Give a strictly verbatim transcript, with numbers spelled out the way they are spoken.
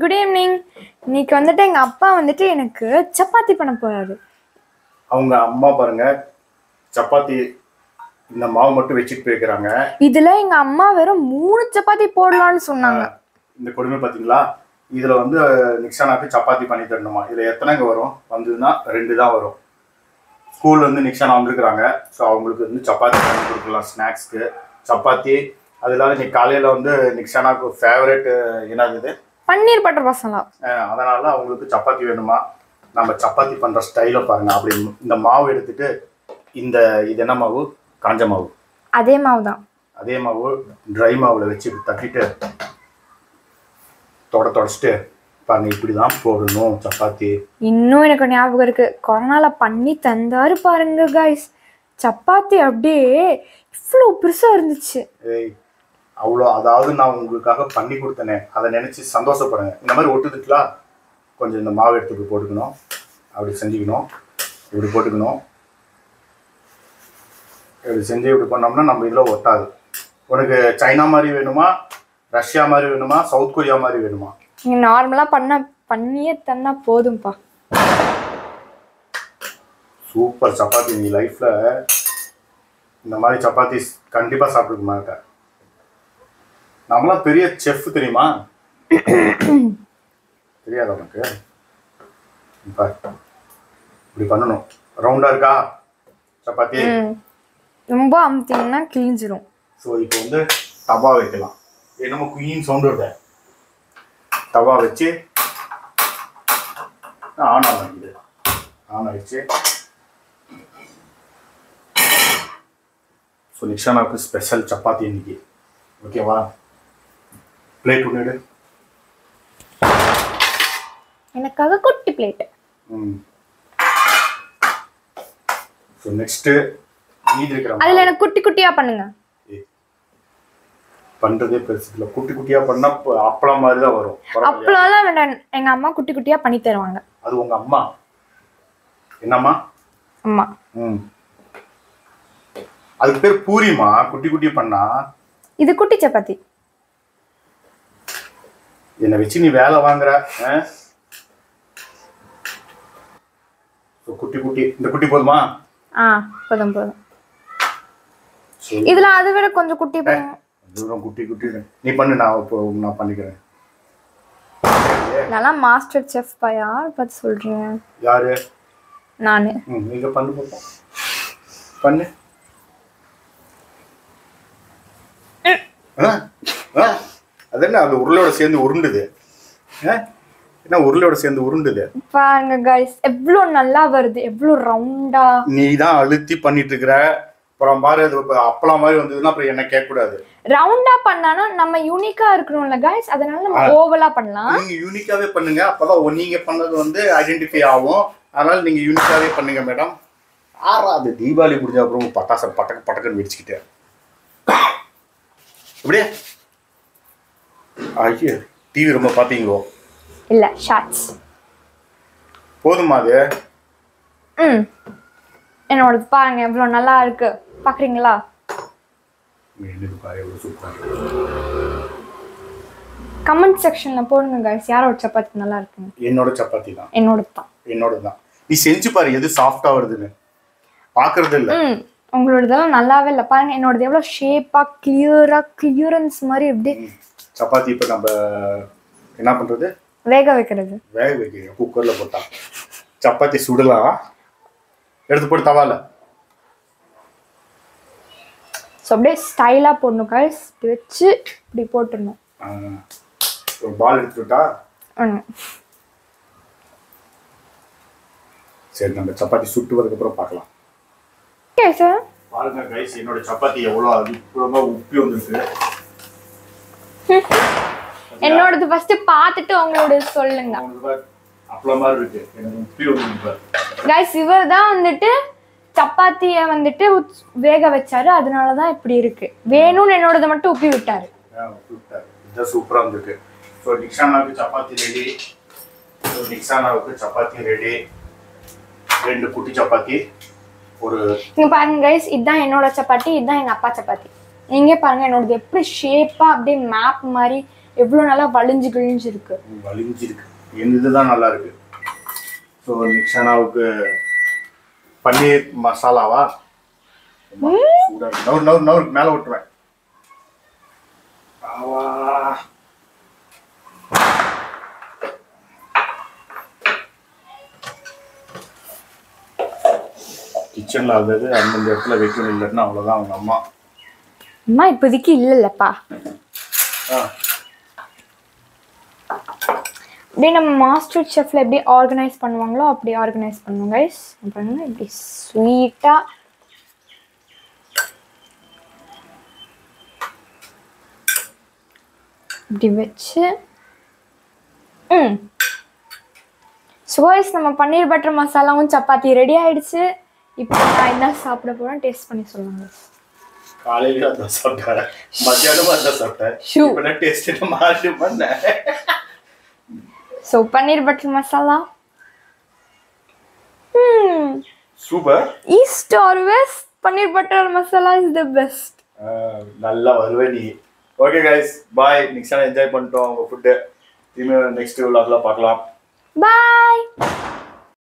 Good evening. நீக்கு வந்துட்டு எங்க அப்பா வந்துட்டு எனக்கு சப்பாத்தி பண்ண போறாரு. அவங்க அம்மா பாருங்க சப்பாத்தி இந்த மாவு மட்டும் வெச்சிட்டு பேக்கறாங்க. இதுல எங்க அம்மா வெறும் மூணு சப்பாத்தி போடலாம்னு சொன்னாங்க. இந்த கொடுமை பாத்தீங்களா? இதுல வந்து நிக்ஷனாக்கு சப்பாத்தி பண்ணி தரணுமா? இதுல எத்தனைங்க வரும்? வந்துனா ரெண்டு தான் வரும். ஸ்கூல்ல இருந்து நிக்ஷனா வந்திருக்காங்க. சோ அவங்களுக்கு வந்து சப்பாத்தி பண்ணி கொடுக்கலாம் ஸ்நாக்ஸ்க்கு. சப்பாத்தி அதனால நீ காலையில வந்து நிக்ஷனாக்கு ஃபேவரட் என்னது? பன்னீர் பட்டர் மசாலா. அதனால உங்களுக்கு சப்பாத்தி வேணுமா? நம்ம சப்பாத்தி பண்ற ஸ்டைல பாருங்க. அப்படி இந்த மாவு எடுத்துட்டு இந்த இது என்ன மாவு? காஞ்ச மாவு. அதே மாவு தான். அதே மாவு ட்ரை மாவுல வச்சு தட்டிட்டு தொட தொடச்சிட்டு பாருங்க இப்படி தான் போடணும் சப்பாத்தி. இன்னும் எனக்கு ஞாபகம் இருக்கு, கொரோனால பண்ணி தந்தாரு பாருங்க गाइस. சப்பாத்தி அப்படியே இவ்ளோ பெருசா இருந்துச்சு. ஏய் அவ்வளோ, அதாவது நான் உங்களுக்காக பண்ணி கொடுத்தனே அதை நினச்சி சந்தோஷப்படுங்க. இந்த மாதிரி ஒட்டுதுக்கலாம் கொஞ்சம் இந்த மாவு எடுத்துட்டு போட்டுக்கணும், அப்படி செஞ்சுக்கணும், இப்படி போட்டுக்கணும், இப்படி செஞ்சு இப்படி பண்ணோம்னா நம்ம இதில் ஒட்டாது. உனக்கு சைனா மாதிரி வேணுமா, ரஷ்யா மாதிரி வேணுமா, சவுத் கொரியா மாதிரி வேணுமா? நீங்கள் நார்மலாக பண்ண பண்ணியே தன்னா போதும்பா. சூப்பர் சப்பாத்தி. நீ லைஃப்பில் இந்த மாதிரி சப்பாத்தி கண்டிப்பாக சாப்பிட்டுக்க மாட்டேன். நம்மளாம் பெரிய செஃப் தெரியுமா? தெரியாத உனக்கு? இப்படி பண்ணணும். ரவுண்டா இருக்கா சப்பாத்தி? ரொம்ப அமுத்தினா கிழிஞ்சிரும். ஸோ இப்போ வந்து தவா வைக்கலாம். என்னமோ குயின் சவுண்ட் வருது. தவா வச்சு ஆன் ஆகுது. ஆன் ஆயிடுச்சு. ஸோ நிக்ஷனாவுக்கு ஸ்பெஷல் சப்பாத்தி இன்னைக்கு. ஓகேவா? பிளேட் ஒன்று எடு. எனக்காக குட்டி பிளேட். ம். சோ நெக்ஸ்ட் நீதி இருக்கறோம். அதுல எனக்கு குட்டி குட்டியா பண்ணுங்க. பண்றதே பெருசுல குட்டி குட்டியா பண்ணா அப்பளம் மாதிரி தான் வரும். அப்பளம்லாம் வேண்டாம், எங்க அம்மா குட்டி குட்டியா பண்ணி தருவாங்க. அது உங்க அம்மா? என்னம்மா? அம்மா. ம். அதுக்கு பேர் பூரிமா? குட்டி குட்டி பண்ணா இது குட்டி சப்பாத்தி. என்ன வெச்சு நீ வேலை வாங்குற? குட்டி குட்டி இந்த குட்டி போதுமா? ஆ போதும் போதும். இதெல்லாம் அது விட கொஞ்சம் குட்டி போதும். தூரம் குட்டி குட்டி நீ பண்ணு, நான் நான் பண்ணிக்கிறேன். நானா மாஸ்டர் செஃப் பா? யார் பத்தி சொல்றேன்? யாரு? நானே. நீங்க பண்ணு பாப்போம். பண்ணு. அது என்ன அது உருளையோட சேர்ந்து உருண்டுது? என்ன உருளையோட சேர்ந்து உருண்டுது? பாருங்க गाइस எவ்ளோ நல்லா வருது, எவ்ளோ ரவுண்டா. நீ தான் அழுத்தி பண்ணிட்டு இருக்கற. அப்புறம் பாரு அது அப்பளம் மாதிரி வந்ததுனா அப்புறம் என்ன கேக்க கூடாது. ரவுண்டா பண்ணானா நம்ம யூனிக்கா இருக்கும்ல गाइस, அதனால நம்ம ஓவலா பண்ணலாம். நீங்க யூனிக்காவே பண்ணுங்க, அப்பதான் நீங்க பண்ணது வந்து ஐடென்டிஃபை ஆகும். அதனால நீங்க யூனிக்காவே பண்ணுங்க மேடம். ஆறாவது தீபாவளி முடிஞ்ச அப்புறம் பட்டாசு பட்டக்க பட்டக்கன்னு வெடிச்சிட்டே அப்படியே. ஐயா டிவி ரொம்ப பாத்தீங்களோ? இல்ல, ஷார்ட்ஸ் போதுமா? அது ம் என்னோட பாருங்க இவ்ளோ நல்லா இருக்கு, பாக்குறீங்களா? மேலுக்கு பாருங்க இவ்ளோ சூப்பரா இருக்கு. கமெண்ட் செக்ஷன்ல போடுங்க गाइस யாரோட சப்பாத்தி நல்லா இருக்குன்னு. என்னோட சப்பாத்தி தான். என்னோட தான். என்னோட தான். நீ செஞ்சு பாரு எது சாஃப்ட்டா வருதுன்னு. பாக்குறது இல்ல. ம் உங்களோடதெல்லாம் நல்லாவே இல்லை பாருங்க. என்னோடது எவ்வளோ ஷேப்பாக கிளியராக கிளியரன்ஸ் மாதிரி எப்படி சப்பாத்தி. இப்போ நம்ம என்ன பண்ணுறது? வேக வைக்கிறது. வேக வைக்கிறீங்க குக்கரில் போட்டா சப்பாத்தி சுடலாம். எடுத்து போட்டு தவால ஸோ அப்படியே ஸ்டைலாக போடணும் காய்ஸ். வச்சு இப்படி போட்டுடணும். ஒரு பால் எடுத்துட்டா சரி. நம்ம சப்பாத்தி சுட்டுவதுக்கப்புறம் பார்க்கலாம். பாருங்க गाइस என்னோட சப்பாத்தி எவ்வளவு அற்புதமா உப்பி வந்திருக்கு. என்னோடது ஃபர்ஸ்ட் பார்த்துட்டு அவங்களோட சொல்லுங்க. அப்பள மாதிரி இருக்கு. எனக்கு உப்பி வந்துருக்கு गाइस. இவர் தான் வந்துட்டு சப்பாத்திய வந்துட்டு வேக வச்சாரு, அதனால தான் இப்படி இருக்கு. வேணும் என்னோடது மட்டும் உப்பி விட்டாரு. உப்பி விட்டாரு. இது சூப்பரா இருக்கு. சோ நிக்ஷனாவுக்கு சப்பாத்தி ரெடி. சோ நிக்ஷனாவுக்கு சப்பாத்தி ரெடி. ரெண்டு குட்டி சப்பாத்தி. ஒரு நீங்க பாருங்க गाइस இதான் என்னோட சப்பாத்தி, இதான் எங்க அப்பா சப்பாத்தி. நீங்க பாருங்க என்னோட எப்படி ஷேப்பா அப்படியே மேப் மாதிரி எவ்வளவு நல்லா வளைஞ்சு கிழிஞ்சு இருக்கு வளைஞ்சு இருக்கு என்னதுதான் நல்லா இருக்கு சோ நிக்ஷனாவுக்கு பன்னீர் மசாலாவா நோ நோ நோ மேல விட்டுறேன் ஆவா கிச்சன்ல அது அந்த இடத்துல வைக்கணும் இல்லன்னா அவ்வளவுதான் அவங்க அம்மா அம்மா இப்போதிக்கு இல்லலப்பா ஆ then நம்ம மாஸ்டர் செஃப்ல எப்படி ஆர்கனைஸ் பண்ணுவாங்களோ அப்படி ஆர்கனைஸ் பண்ணுங்க गाइस பாருங்க இப்படி ஸ்வீட்டா இப்படி வெச்சு ம் சோ गाइस நம்ம பன்னீர் பட்டர் மசாலாவும் சப்பாத்தி ரெடி ஆயிடுச்சு இப்போ நான் என்ன சாப்பிட போறேன் டேஸ்ட் பண்ணி சொல்லுங்க காலையில அத சாப்பிட்டேன் மத்தியானம் அத சாப்பிட்டேன் இப்போ நான் டேஸ்ட் பண்ண மாட்டேன் பண்ணேன் so paneer butter masala hmm super east or west paneer butter masala is the best நல்லா வருவே நீ okay guys bye Nikshana enjoy பண்ணிட்டோம் உங்க ஃபுட் திரும்ப நெக்ஸ்ட் vlogல பார்க்கலாம் பை